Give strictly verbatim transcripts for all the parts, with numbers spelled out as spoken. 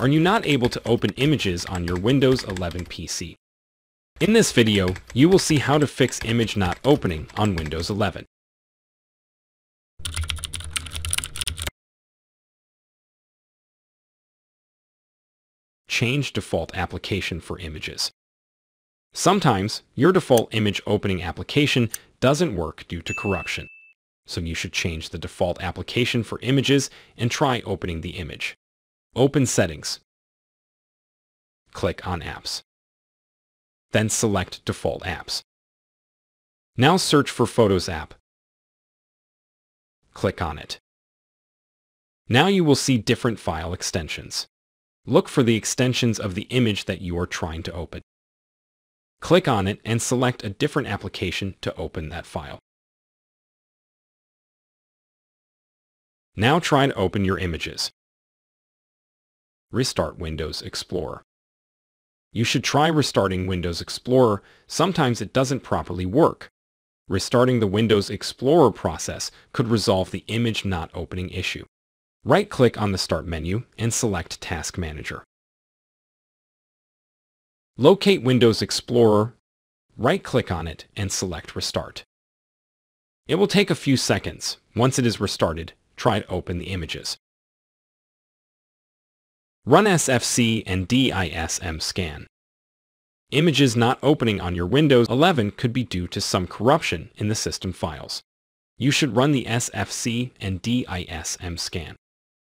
are you not able to open images on your Windows eleven P C? In this video, you will see how to fix image not opening on Windows eleven. Change default application for images. Sometimes, your default image opening application doesn't work due to corruption, so you should change the default application for images and try opening the image. Open Settings. Click on Apps. Then select Default Apps. Now search for Photos app. Click on it. Now you will see different file extensions. Look for the extensions of the image that you are trying to open. Click on it and select a different application to open that file. Now try to open your images. Restart Windows Explorer. You should try restarting Windows Explorer. Sometimes it doesn't properly work. Restarting the Windows Explorer process could resolve the image not opening issue. Right-click on the Start menu and select Task Manager. Locate Windows Explorer, right-click on it, and select Restart. It will take a few seconds. Once it is restarted, try to open the images. Run S F C and D I S M scan. Images not opening on your Windows eleven could be due to some corruption in the system files. You should run the S F C and D I S M scan.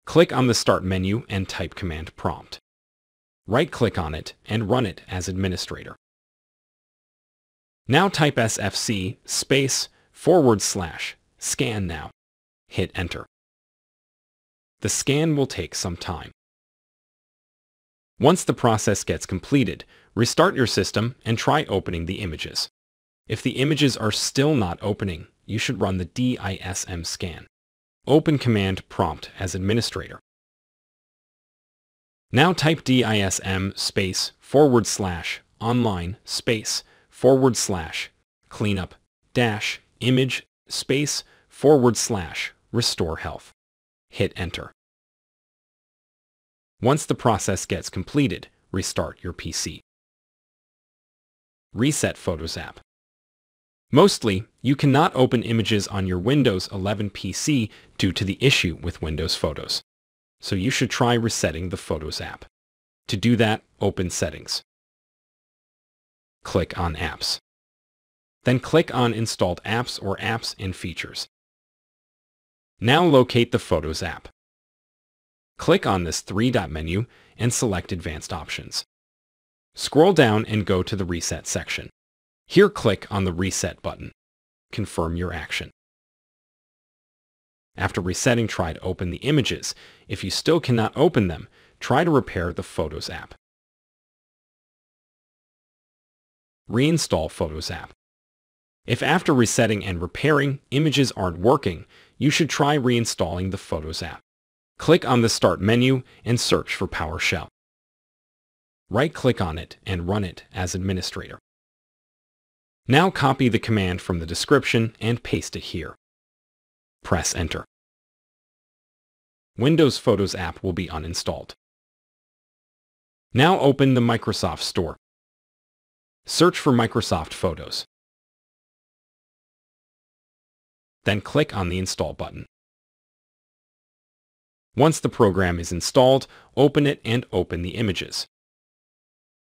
Click on the Start menu and type Command Prompt. Right-click on it and run it as administrator. Now type S F C space forward slash scan now. Hit enter. The scan will take some time. Once the process gets completed, restart your system and try opening the images. If the images are still not opening, you should run the D I S M scan. Open Command Prompt as administrator. Now type D I S M space forward slash online space forward slash cleanup dash image space forward slash restore health. Hit enter. Once the process gets completed, restart your P C. Reset Photos app. Mostly, you cannot open images on your Windows eleven P C due to the issue with Windows Photos, so you should try resetting the Photos app. To do that, open Settings. Click on Apps. Then click on Installed Apps or Apps and Features. Now locate the Photos app. Click on this three-dot menu and select Advanced Options. Scroll down and go to the Reset section. Here, click on the Reset button. Confirm your action. After resetting, try to open the images. If you still cannot open them, try to repair the Photos app. Reinstall Photos app. If after resetting and repairing, images aren't working, you should try reinstalling the Photos app. Click on the Start menu and search for PowerShell. Right-click on it and run it as administrator. Now copy the command from the description and paste it here. Press Enter. Windows Photos app will be uninstalled. Now open the Microsoft Store. Search for Microsoft Photos. Then click on the Install button. Once the program is installed, open it and open the images.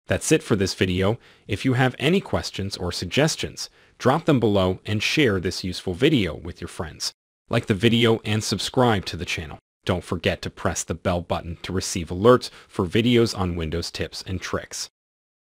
That's it for this video. If you have any questions or suggestions, drop them below and share this useful video with your friends. Like the video and subscribe to the channel. Don't forget to press the bell button to receive alerts for videos on Windows tips and tricks.